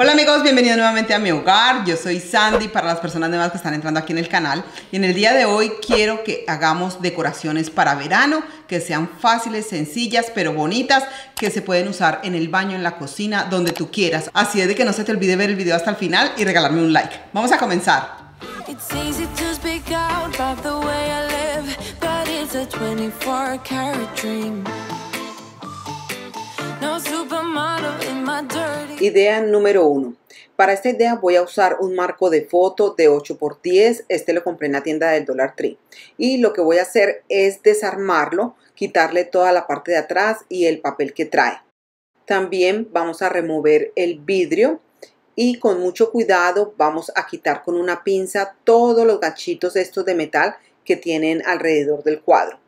Hola amigos, bienvenidos nuevamente a mi hogar. Yo soy Sandy, para las personas nuevas que están entrando aquí en el canal. Y en el día de hoy quiero que hagamos decoraciones para verano, que sean fáciles, sencillas, pero bonitas, que se pueden usar en el baño, en la cocina, donde tú quieras. Así es de que no se te olvide ver el video hasta el final y regalarme un like. Vamos a comenzar. Idea número 1. Para esta idea voy a usar un marco de foto de 8×10. Este lo compré en la tienda del Dollar Tree. Y lo que voy a hacer es desarmarlo, quitarle toda la parte de atrás y el papel que trae. También vamos a remover el vidrio y con mucho cuidado vamos a quitar con una pinza todos los ganchitos estos de metal que tienen alrededor del cuadro.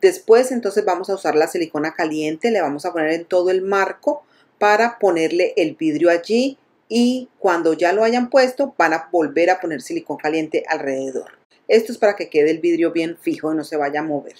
Después entonces vamos a usar la silicona caliente, le vamos a poner en todo el marco para ponerle el vidrio allí, y cuando ya lo hayan puesto van a volver a poner silicón caliente alrededor. Esto es para que quede el vidrio bien fijo y no se vaya a mover.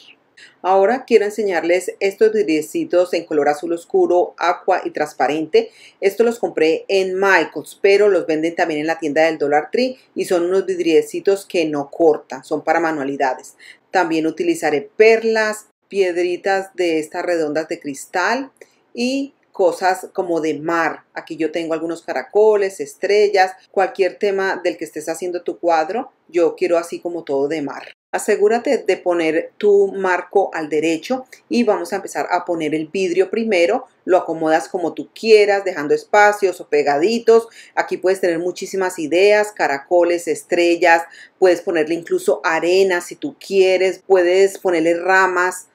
Ahora quiero enseñarles estos vidriecitos en color azul oscuro, agua y transparente. Estos los compré en Michaels, pero los venden también en la tienda del Dollar Tree y son unos vidriecitos que no cortan, son para manualidades. También utilizaré perlas, piedritas de estas redondas de cristal y cosas como de mar. Aquí yo tengo algunos caracoles, estrellas, cualquier tema del que estés haciendo tu cuadro. Yo quiero así como todo de mar. Asegúrate de poner tu marco al derecho y vamos a empezar a poner el vidrio primero. Lo acomodas como tú quieras, dejando espacios o pegaditos. Aquí puedes tener muchísimas ideas, caracoles, estrellas. Puedes ponerle incluso arena si tú quieres. Puedes ponerle ramas.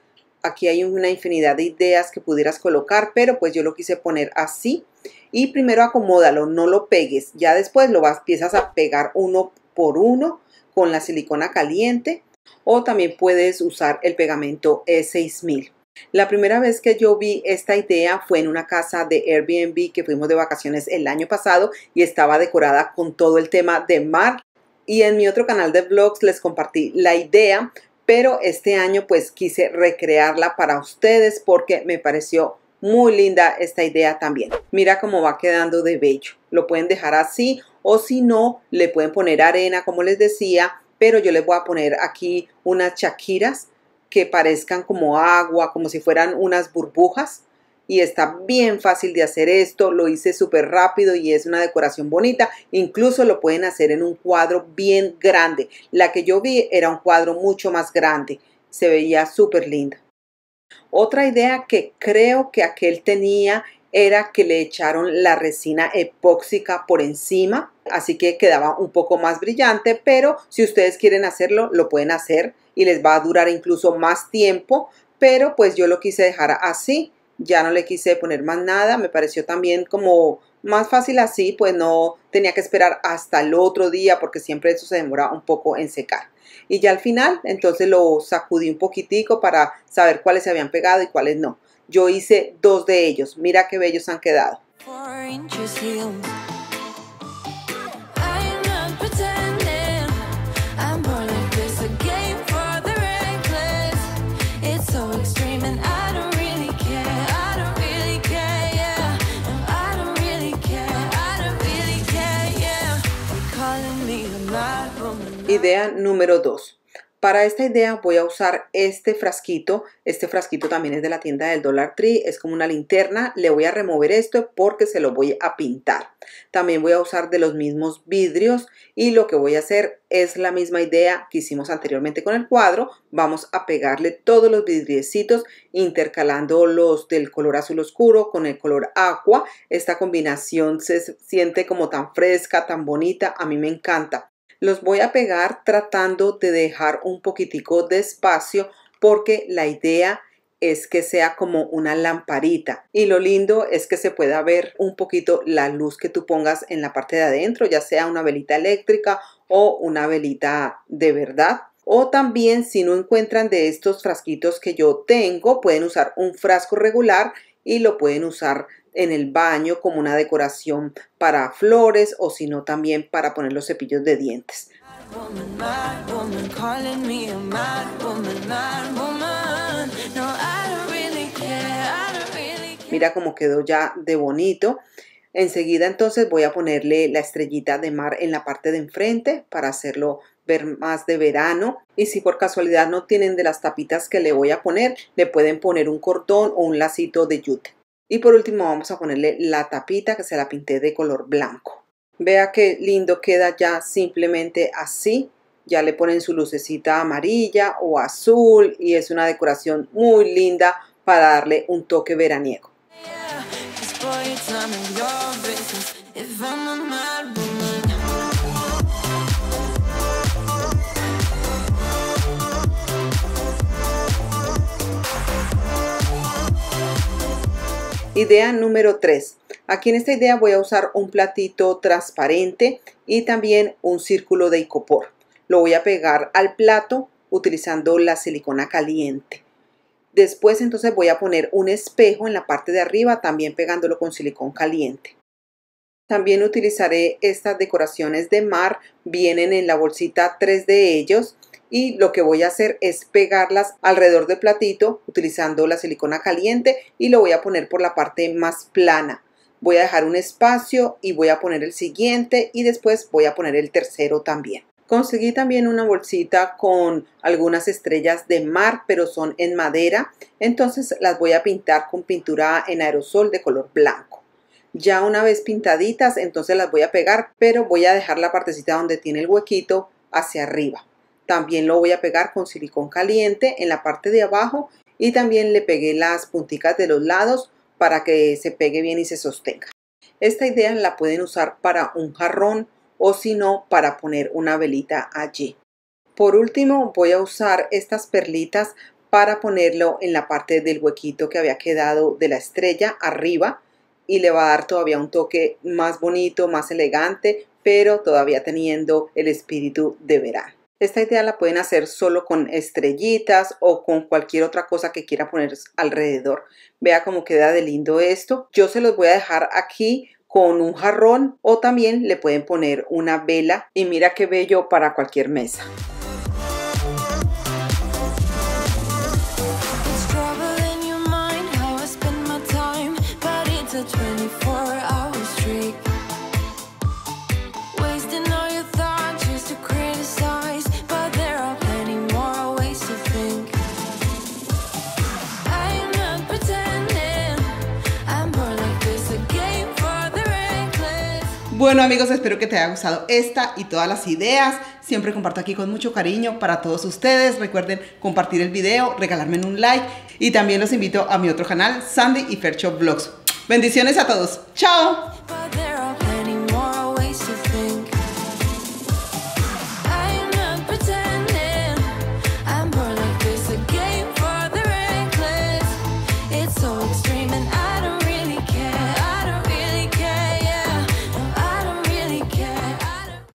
Aquí hay una infinidad de ideas que pudieras colocar, pero pues yo lo quise poner así. Y primero acomódalo, no lo pegues. Ya después lo empiezas a pegar uno por uno con la silicona caliente, o también puedes usar el pegamento E6000. La primera vez que yo vi esta idea fue en una casa de Airbnb que fuimos de vacaciones el año pasado y estaba decorada con todo el tema de mar. Y en mi otro canal de vlogs les compartí la idea, pero este año pues quise recrearla para ustedes porque me pareció muy linda esta idea también. Mira cómo va quedando de bello. Lo pueden dejar así o si no, le pueden poner arena como les decía, pero yo les voy a poner aquí unas chaquiras que parezcan como agua, como si fueran unas burbujas. Y está bien fácil de hacer esto, lo hice súper rápido y es una decoración bonita. Incluso lo pueden hacer en un cuadro bien grande. La que yo vi era un cuadro mucho más grande, se veía súper linda. Otra idea que creo que aquel tenía era que le echaron la resina epóxica por encima, así que quedaba un poco más brillante, pero si ustedes quieren hacerlo, lo pueden hacer y les va a durar incluso más tiempo, pero pues yo lo quise dejar así. Ya no le quise poner más nada, me pareció también como más fácil así, pues no tenía que esperar hasta el otro día porque siempre eso se demora un poco en secar. Y ya al final entonces lo sacudí un poquitico para saber cuáles se habían pegado y cuáles no. Yo hice 2 de ellos, mira qué bellos han quedado. Idea número 2. Para esta idea voy a usar este frasquito. Este frasquito también es de la tienda del Dollar Tree. Es como una linterna. Le voy a remover esto porque se lo voy a pintar. También voy a usar de los mismos vidrios. Y lo que voy a hacer es la misma idea que hicimos anteriormente con el cuadro. Vamos a pegarle todos los vidriecitos, intercalando los del color azul oscuro con el color agua. Esta combinación se siente como tan fresca, tan bonita. A mí me encanta. Los voy a pegar tratando de dejar un poquitico de espacio porque la idea es que sea como una lamparita y lo lindo es que se pueda ver un poquito la luz que tú pongas en la parte de adentro, ya sea una velita eléctrica o una velita de verdad. O también si no encuentran de estos frasquitos que yo tengo, pueden usar un frasco regular y lo pueden usar en el baño como una decoración para flores o si no también para poner los cepillos de dientes. Mira cómo quedó ya de bonito. Enseguida entonces voy a ponerle la estrellita de mar en la parte de enfrente para hacerlo ver más de verano. Y si por casualidad no tienen de las tapitas que le voy a poner, le pueden poner un cordón o un lacito de yute. Y por último vamos a ponerle la tapita que se la pinté de color blanco. Vea qué lindo queda ya simplemente así. Ya le ponen su lucecita amarilla o azul y es una decoración muy linda para darle un toque veraniego. Idea número 3. Aquí en esta idea voy a usar un platito transparente y también un círculo de icopor. Lo voy a pegar al plato utilizando la silicona caliente. Después entonces voy a poner un espejo en la parte de arriba, también pegándolo con silicón caliente. También utilizaré estas decoraciones de mar, vienen en la bolsita 3 de ellos. Y lo que voy a hacer es pegarlas alrededor del platito utilizando la silicona caliente y lo voy a poner por la parte más plana. Voy a dejar un espacio y voy a poner el siguiente y después voy a poner el tercero también. Conseguí también una bolsita con algunas estrellas de mar, pero son en madera, entonces las voy a pintar con pintura en aerosol de color blanco. Ya una vez pintaditas, entonces las voy a pegar, pero voy a dejar la partecita donde tiene el huequito hacia arriba. También lo voy a pegar con silicón caliente en la parte de abajo y también le pegué las punticas de los lados para que se pegue bien y se sostenga. Esta idea la pueden usar para un jarrón o si no para poner una velita allí. Por último voy a usar estas perlitas para ponerlo en la parte del huequito que había quedado de la estrella arriba y le va a dar todavía un toque más bonito, más elegante, pero todavía teniendo el espíritu de verano. Esta idea la pueden hacer solo con estrellitas o con cualquier otra cosa que quiera poner alrededor. Vea cómo queda de lindo esto. Yo se los voy a dejar aquí con un jarrón o también le pueden poner una vela y mira qué bello para cualquier mesa. Bueno amigos, espero que te haya gustado esta y todas las ideas. Siempre comparto aquí con mucho cariño para todos ustedes. Recuerden compartir el video, regalarme un like y también los invito a mi otro canal, Sandy y Fercho Vlogs. Bendiciones a todos. ¡Chao!